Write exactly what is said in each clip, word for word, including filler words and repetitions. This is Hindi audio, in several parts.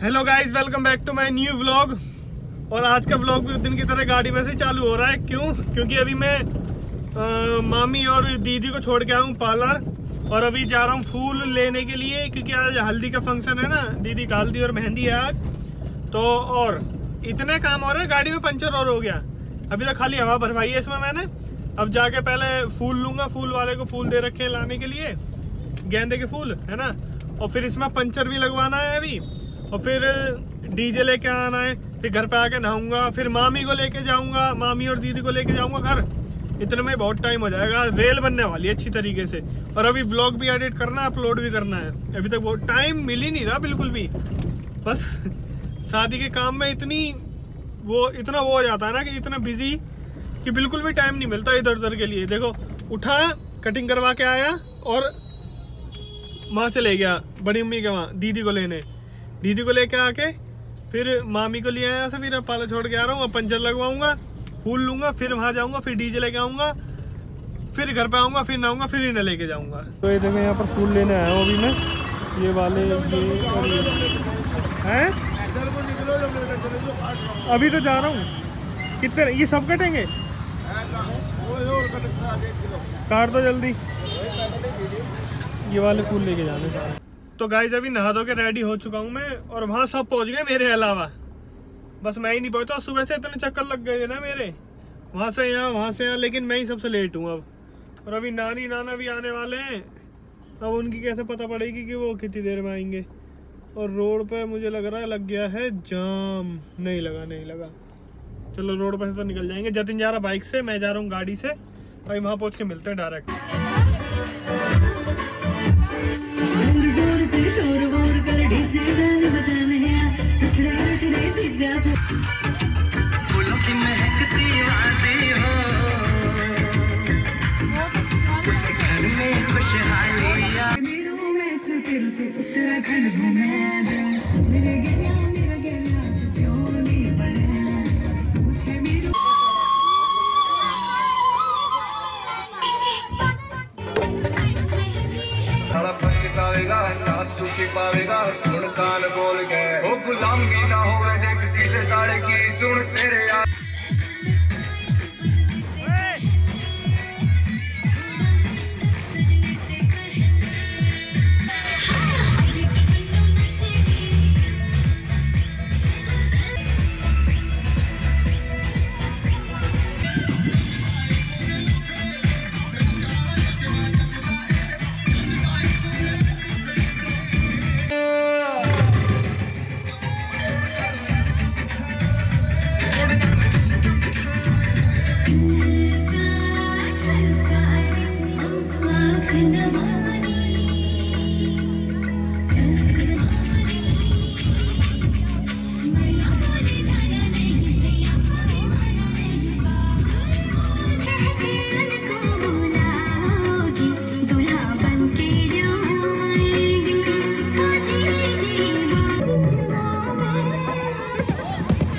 Hello guys, welcome back to my new vlog. और आज का व्लॉग भी उस दिन की तरह गाड़ी में से चालू हो रहा है। क्यों? क्योंकि अभी मैं आ, मामी और दीदी को छोड़ के आया हूँ पार्लर, और अभी जा रहा हूँ फूल लेने के लिए, क्योंकि आज हल्दी का फंक्शन है ना, दीदी का हल्दी और मेहंदी है आज तो। और इतने काम हो रहे हैं, गाड़ी में पंचर और हो गया। अभी तो खाली हवा भरवाई है इसमें मैंने। अब जाके पहले फूल लूँगा, फूल वाले को फूल दे रखे हैं लाने के लिए, गेंदे के फूल है ना। और फिर इसमें पंचर भी लगवाना है अभी, और फिर डीजे लेके आना है, फिर घर पे आके नहाऊंगा, फिर मामी को लेके जाऊंगा, मामी और दीदी को लेके जाऊंगा घर। इतने में बहुत टाइम हो जाएगा, रेल बनने वाली है अच्छी तरीके से। और अभी व्लॉग भी एडिट करना है, अपलोड भी करना है। अभी तक वो टाइम मिल ही नहीं रहा बिल्कुल भी। बस शादी के काम में इतनी वो इतना वो हो जाता है ना कि इतना बिजी कि बिल्कुल भी टाइम नहीं मिलता इधर उधर के लिए। देखो, उठा, कटिंग करवा के आया और वहाँ चले गया बड़ी मम्मी के वहाँ दीदी को लेने। दीदी को लेके आके फिर मामी को ले आया, फिर पाला छोड़ के आ रहा हूँ। पंचर लगवाऊंगा, फूल लूंगा, फिर वहाँ जाऊँगा, फिर डीजे लेके आऊँगा, फिर घर पे आऊँगा, फिर नहाऊंगा, फिर इन्हें लेके जाऊँगा। तो ये देखो, यहाँ पर फूल लेने आया हूँ अभी मैं। ये वाले हैं, अभी तो जा रहा हूँ। कितने ये सब कटेंगे? काट दो जल्दी, ये वाले फूल लेके जाने। तो गाइज अभी नहा धो के रेडी हो चुका हूँ मैं, और वहाँ सब पहुँच गए मेरे अलावा, बस मैं ही नहीं पहुँचा। सुबह से इतने चक्कर लग गए थे ना मेरे, वहाँ से यहाँ, वहाँ से यहाँ, लेकिन मैं ही सबसे लेट हूँ अब। और अभी नानी नाना भी आने वाले हैं, अब उनकी कैसे पता पड़ेगी कि वो कितनी देर में आएंगे। और रोड पे मुझे लग रहा है लग गया है जाम। नहीं लगा, नहीं लगा, चलो रोड पर से तो निकल जाएंगे। जतिन जा रहा बाइक से, मैं जा रहा हूँ गाड़ी से, अभी वहाँ पहुँच के मिलते हैं डायरेक्ट। पावेगा सुन कान बोल गए वो गुलामी ना होवे देख किसे साड़े की सुन तेरे यार।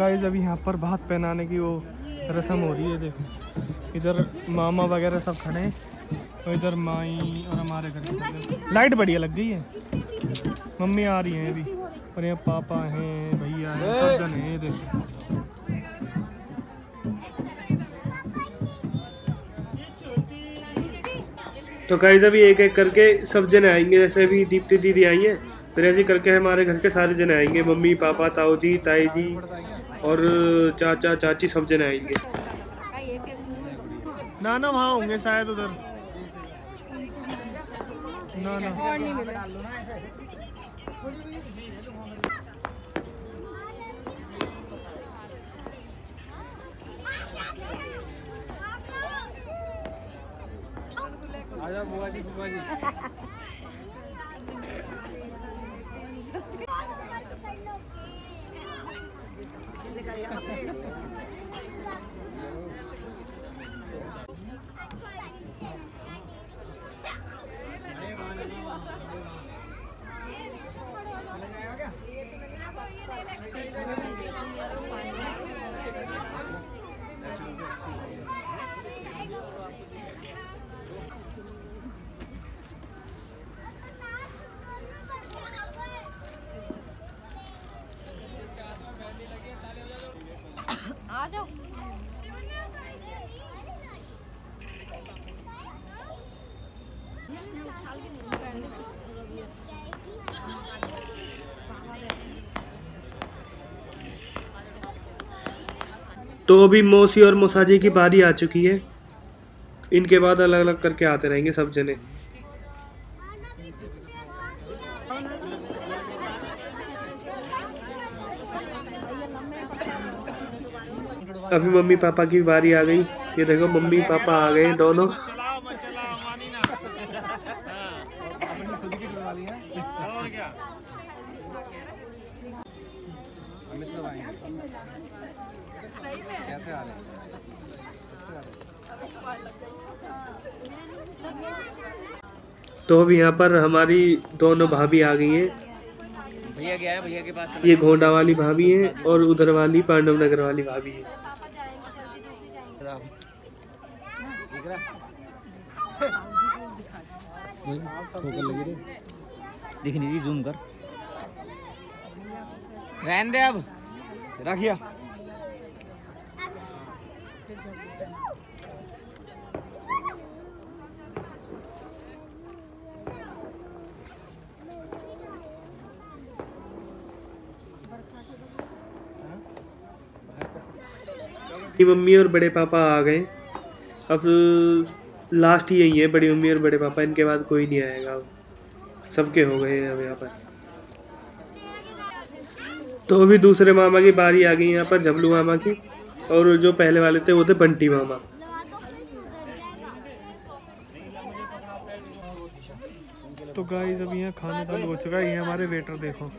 गाइस अभी यहाँ पर भात पहनाने की वो रस्म हो रही है। देखो इधर मामा वगैरह सब खड़े हैं, और इधर माई और हमारे घर। लाइट बढ़िया लग गई है, मम्मी आ रही है अभी, और यहाँ पापा हैं, भैया हैं, सब जन हैं। देखो तो गाइस अभी एक एक करके सब जन आएंगे। जैसे अभी दीप्ति दीदी आई है, फिर ऐसे करके हमारे घर के सारे जन आएंगे, मम्मी पापा ताऊ जी ताई जी और चाचा चाची सब जन आएंगे। ना ना वहाँ होंगे शायद उधर, ना ना आजा बुआ जी बुआ जी आ जाओ तो अभी मौसी और मौसाजी की बारी आ चुकी है। इनके बाद अलग अलग करके आते रहेंगे सब जने। अभी मम्मी पापा की बारी आ गई। ये देखो मम्मी पापा आ गए दोनों। तो अब यहाँ पर हमारी दोनों भाभी आ गई हैं। भैया गया है, भैया के पास ये घोंडा वाली भाभी है और उधर वाली पांडव नगर वाली भाभी है। दिख नहीं रही, जूम कर। रहने दे, अब रखिया। मम्मी और बड़े पापा आ गए। अब लास्ट यही है, बड़ी मम्मी और बड़े पापा। इनके बाद कोई नहीं आएगा, सबके हो गए हैं अब यहाँ पर। तो अभी दूसरे मामा की बारी आ गई यहाँ पर, जबलू मामा की। और जो पहले वाले थे वो थे बंटी मामा। तो गाइस अभी यहाँ खाना चालू हो चुका है। ये हमारे वेटर देखो,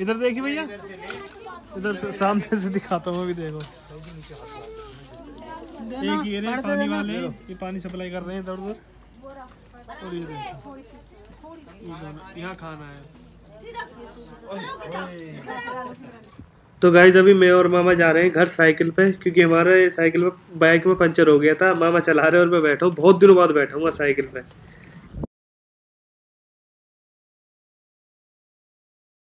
इधर देखिए भैया, इधर सामने से दिखाता हूँ। अभी देखो एक ये रहे पानी वाले, ये पानी सप्लाई कर रहे हैं इधर उधर। और ये देखो यहाँ खाना है। तो गाइज अभी मैं और मामा जा रहे हैं घर साइकिल पे, क्योंकि हमारे साइकिल में बाइक में पंचर हो गया था। मामा चला रहे और मैं बैठा हूँ, बहुत दिनों बाद बैठा हूँ साइकिल पे।